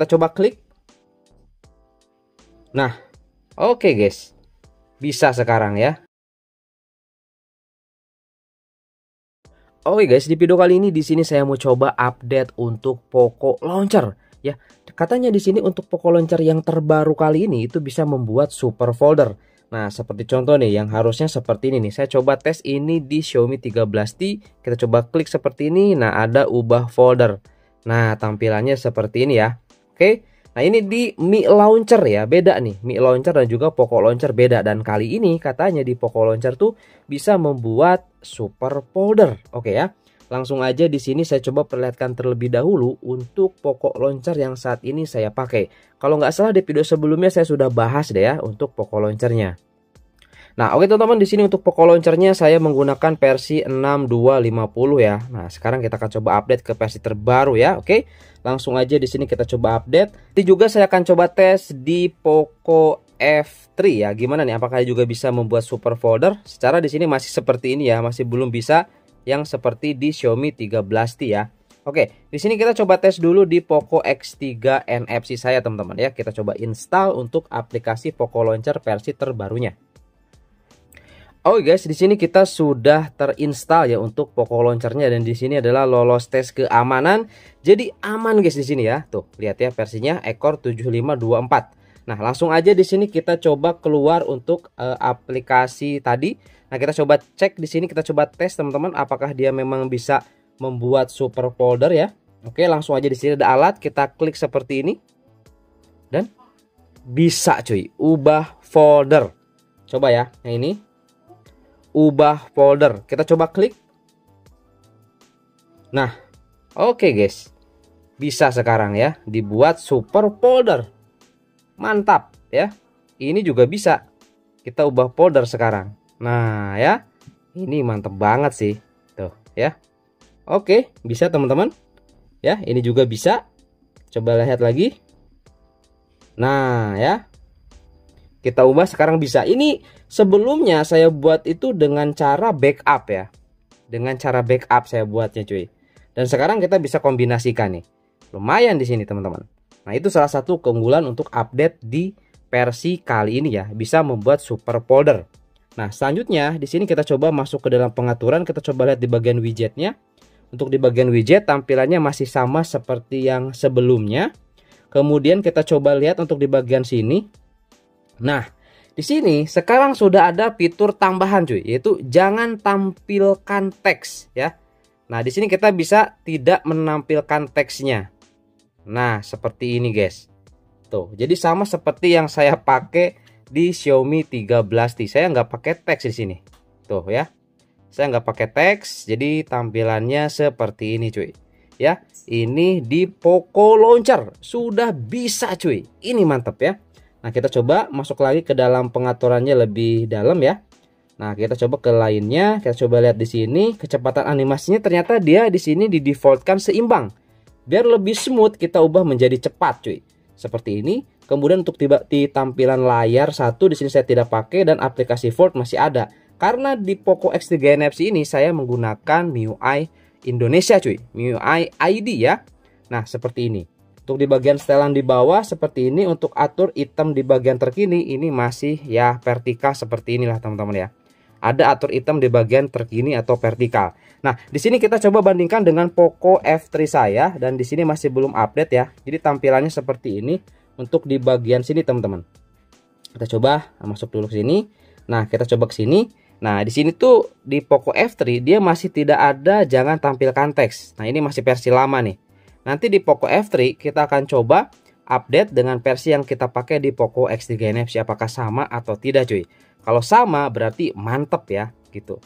Kita coba klik. Nah, oke guys, bisa sekarang ya. Oke guys, di video kali ini di sini saya mau coba update untuk Poco Launcher ya. Katanya di sini untuk Poco Launcher yang terbaru kali ini itu bisa membuat super folder. Nah, seperti contoh nih yang harusnya seperti ini nih. Saya coba tes ini di Xiaomi 13T. Kita coba klik seperti ini. Nah, ada ubah folder. Nah, tampilannya seperti ini ya. Oke. Nah, ini di Mi Launcher ya, beda nih. Mi Launcher dan juga Poco Launcher beda, dan kali ini katanya di Poco Launcher tuh bisa membuat super folder. Oke ya. Langsung aja di sini saya coba perlihatkan terlebih dahulu untuk Poco Launcher yang saat ini saya pakai. Kalau nggak salah di video sebelumnya saya sudah bahas deh ya untuk Poco Launcher-nya. Nah, oke teman-teman, di sini untuk Poco Launcher-nya saya menggunakan versi 6250 ya. Nah, sekarang kita akan coba update ke versi terbaru ya. Oke. Langsung aja di sini kita coba update. Nanti juga saya akan coba tes di Poco F3 ya. Gimana nih, apakah juga bisa membuat super folder? Secara di sini masih seperti ini ya, masih belum bisa yang seperti di Xiaomi 13T ya. Oke, di sini kita coba tes dulu di Poco X3 NFC saya teman-teman ya. Kita coba install untuk aplikasi Poco Launcher versi terbarunya. Oke guys, di sini kita sudah terinstall ya untuk Poco Launcher-nya, dan di sini adalah lolos tes keamanan. Jadi aman guys di sini ya. Tuh, lihat ya versinya ekor 7524. Nah, langsung aja di sini kita coba keluar untuk aplikasi tadi. Nah, kita coba cek di sini, kita coba tes teman-teman apakah dia memang bisa membuat super folder ya. Oke, langsung aja di sini ada alat, kita klik seperti ini. Dan bisa cuy, ubah folder. Coba ya, nah ini ubah folder, kita coba klik. Nah, oke guys, bisa sekarang ya dibuat super folder. Mantap ya. Ini juga bisa kita ubah folder sekarang. Nah ya, ini mantep banget sih tuh ya. Oke, bisa teman-teman ya, ini juga bisa. Coba lihat lagi. Nah ya, kita ubah sekarang bisa. Ini sebelumnya saya buat itu dengan cara backup ya. Dengan cara backup saya buatnya cuy. Dan sekarang kita bisa kombinasikan nih. Lumayan di sini teman-teman. Nah, itu salah satu keunggulan untuk update di versi kali ini ya. Bisa membuat super folder. Nah, selanjutnya di sini kita coba masuk ke dalam pengaturan. Kita coba lihat di bagian widgetnya. Untuk di bagian widget tampilannya masih sama seperti yang sebelumnya. Kemudian kita coba lihat untuk di bagian sini. Nah, di sini sekarang sudah ada fitur tambahan cuy, yaitu jangan tampilkan teks ya. Nah, di sini kita bisa tidak menampilkan teksnya. Nah, seperti ini guys. Tuh, jadi sama seperti yang saya pakai di Xiaomi 13T. Saya nggak pakai teks di sini. Tuh ya. Saya nggak pakai teks, jadi tampilannya seperti ini cuy. Ya, ini di Poco Launcher sudah bisa cuy. Ini mantap ya. Nah, kita coba masuk lagi ke dalam pengaturannya lebih dalam ya. Nah, kita coba ke lainnya, kita coba lihat di sini kecepatan animasinya, ternyata dia di sini didefaultkan seimbang. Biar lebih smooth kita ubah menjadi cepat cuy. Seperti ini. Kemudian untuk di tampilan layar satu di sini saya tidak pakai, dan aplikasi Fold masih ada. Karena di Poco X3 NFC ini saya menggunakan MIUI Indonesia cuy, MIUI ID ya. Nah, seperti ini. Untuk di bagian setelan di bawah seperti ini, untuk atur item di bagian terkini ini masih ya vertikal seperti inilah teman-teman ya. Ada atur item di bagian terkini atau vertikal. Nah, di sini kita coba bandingkan dengan Poco F3 saya, dan di sini masih belum update ya. Jadi tampilannya seperti ini untuk di bagian sini teman-teman. Kita coba masuk dulu ke sini. Nah, kita coba ke sini. Nah, di sini tuh di Poco F3 dia masih tidak ada jangan tampilkan teks. Nah, ini masih versi lama nih. Nanti di Poco F3 kita akan coba update dengan versi yang kita pakai di Poco X3 NFC, apakah sama atau tidak cuy. Kalau sama berarti mantep ya gitu.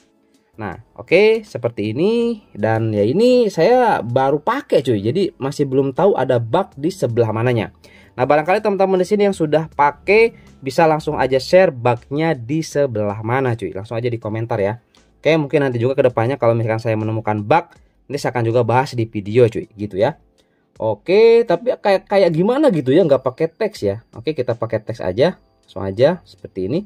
Nah, oke, seperti ini. Dan ya ini saya baru pakai cuy, jadi masih belum tahu ada bug di sebelah mananya. Nah, barangkali teman-teman di sini yang sudah pakai bisa langsung aja share bugnya di sebelah mana cuy. Langsung aja di komentar ya. Oke, mungkin nanti juga kedepannya kalau misalkan saya menemukan bug, nanti saya akan juga bahas di video cuy gitu ya. Oke, tapi kayak gimana gitu ya, nggak pakai teks ya. Oke, kita pakai teks aja, langsung aja seperti ini.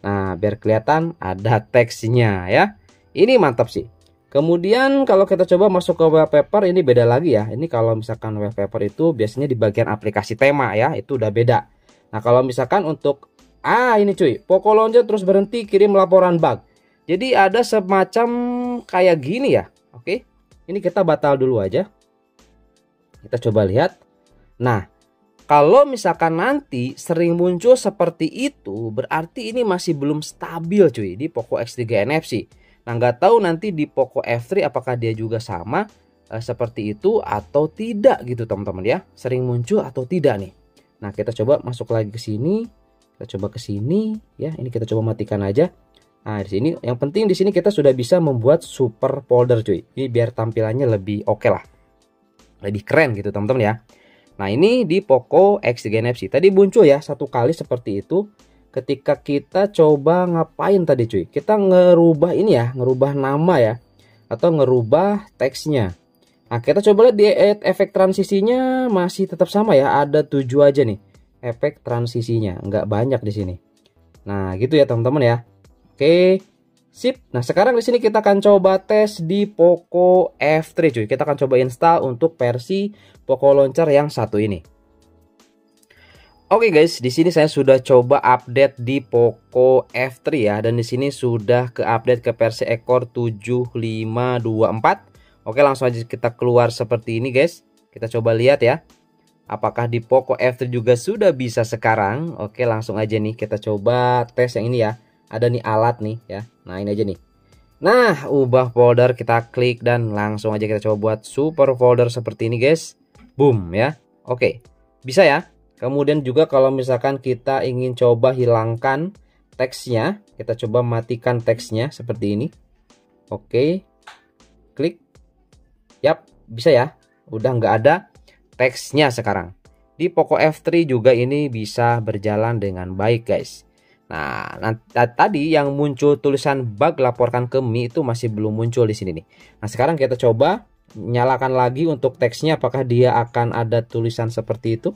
Nah, biar kelihatan ada teksnya ya. Ini mantap sih. Kemudian kalau kita coba masuk ke wallpaper, ini beda lagi ya. Ini kalau misalkan wallpaper itu biasanya di bagian aplikasi tema ya, itu udah beda. Nah kalau misalkan untuk, ini cuy, Poco Launcher terus berhenti kirim laporan bug. Jadi ada semacam kayak gini ya. Oke, ini kita batal dulu aja. Kita coba lihat. Nah kalau misalkan nanti sering muncul seperti itu, berarti ini masih belum stabil cuy di Poco X3 NFC. Nah nggak tahu nanti di Poco F3 apakah dia juga sama seperti itu atau tidak gitu teman-teman ya. Sering muncul atau tidak nih. Nah kita coba masuk lagi ke sini. Kita coba ke sini ya. Ini kita coba matikan aja. Nah di sini yang penting di sini kita sudah bisa membuat super folder cuy. Ini biar tampilannya lebih oke lah. Lebih keren gitu teman-teman ya. Nah ini di Poco X3 NFC. Tadi muncul ya satu kali seperti itu. Ketika kita coba ngapain tadi cuy, kita ngerubah ini ya, ngerubah nama ya, atau ngerubah teksnya. Nah kita coba lihat di efek transisinya masih tetap sama ya, ada 7 aja nih efek transisinya, nggak banyak di sini. Nah gitu ya teman-teman ya. Oke, sip. Nah sekarang di sini kita akan coba tes di Poco F3 cuy. Kita akan coba install untuk versi Poco Launcher yang satu ini. Oke guys, di sini saya sudah coba update di Poco F3 ya, dan di sini sudah ke-update ke versi ekor 7524. Oke, langsung aja kita keluar seperti ini guys. Kita coba lihat ya. Apakah di Poco F3 juga sudah bisa sekarang? Oke, langsung aja nih kita coba tes yang ini ya. Ada nih alat nih ya. Nah, ini aja nih. Nah, ubah folder, kita klik dan langsung aja kita coba buat super folder seperti ini guys. Boom ya. Oke. Bisa ya? Kemudian juga kalau misalkan kita ingin coba hilangkan teksnya, kita coba matikan teksnya seperti ini. Oke, klik. Yap, bisa ya. Udah nggak ada teksnya sekarang. Di Poco F3 juga ini bisa berjalan dengan baik guys. Nah, tadi yang muncul tulisan bug laporkan ke Mi itu masih belum muncul di sini nih. Nah, sekarang kita coba nyalakan lagi untuk teksnya, apakah dia akan ada tulisan seperti itu.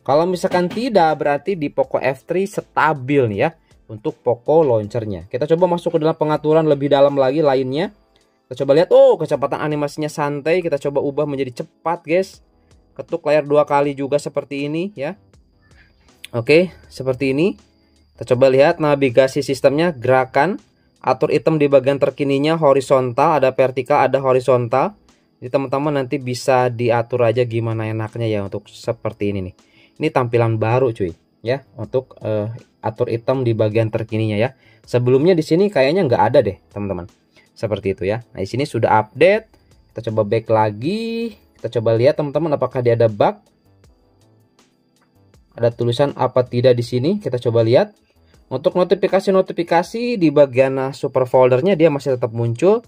Kalau misalkan tidak, berarti di Poco F3 stabil nih ya untuk Poco Launcher-nya. Kita coba masuk ke dalam pengaturan lebih dalam lagi lainnya. Kita coba lihat, oh kecepatan animasinya santai. Kita coba ubah menjadi cepat guys. Ketuk layar 2 kali juga seperti ini ya. Oke, seperti ini. Kita coba lihat navigasi sistemnya, gerakan. Atur item di bagian terkininya horizontal, ada vertikal, ada horizontal. Jadi teman-teman nanti bisa diatur aja gimana enaknya ya untuk seperti ini nih. Ini tampilan baru cuy ya untuk atur item di bagian terkininya ya. Sebelumnya di sini kayaknya nggak ada deh teman-teman. Seperti itu ya. Nah di sini sudah update. Kita coba back lagi. Kita coba lihat teman-teman apakah dia ada bug. Ada tulisan apa tidak di sini? Kita coba lihat. Untuk notifikasi di bagian super foldernya dia masih tetap muncul.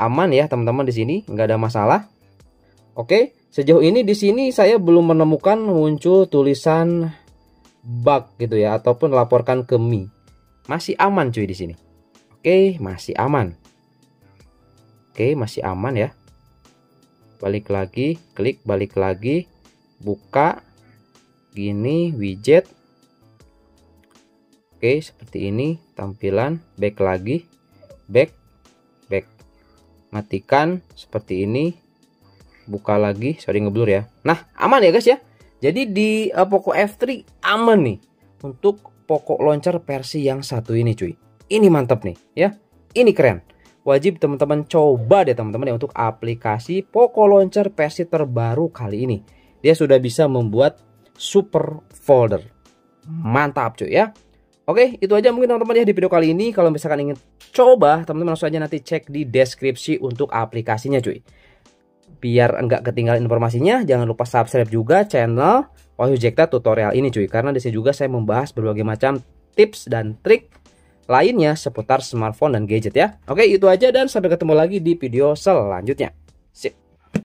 Aman ya teman-teman di sini, nggak ada masalah. Oke. Sejauh ini di sini saya belum menemukan muncul tulisan bug gitu ya, ataupun laporkan ke Mi. Masih aman cuy di sini. Oke, masih aman. Oke, masih aman ya. Balik lagi, klik balik lagi, buka gini widget. Oke, seperti ini tampilan, back lagi, back. Matikan seperti ini. Buka lagi, sorry ngeblur ya. Nah aman ya guys ya. Jadi di Poco F3 aman nih untuk Poco Launcher versi yang satu ini cuy. Ini mantap nih ya. Ini keren. Wajib teman-teman coba deh teman-teman ya untuk aplikasi Poco Launcher versi terbaru kali ini. Dia sudah bisa membuat super folder. Mantap cuy ya. Oke, itu aja mungkin teman-teman ya di video kali ini. Kalau misalkan ingin coba, teman-teman langsung aja nanti cek di deskripsi untuk aplikasinya cuy. Biar enggak ketinggalan informasinya, jangan lupa subscribe juga channel Wahyu Zekta Tutorial ini cuy. Karena di sini juga saya membahas berbagai macam tips dan trik lainnya seputar smartphone dan gadget ya. Oke, itu aja dan sampai ketemu lagi di video selanjutnya. Sip.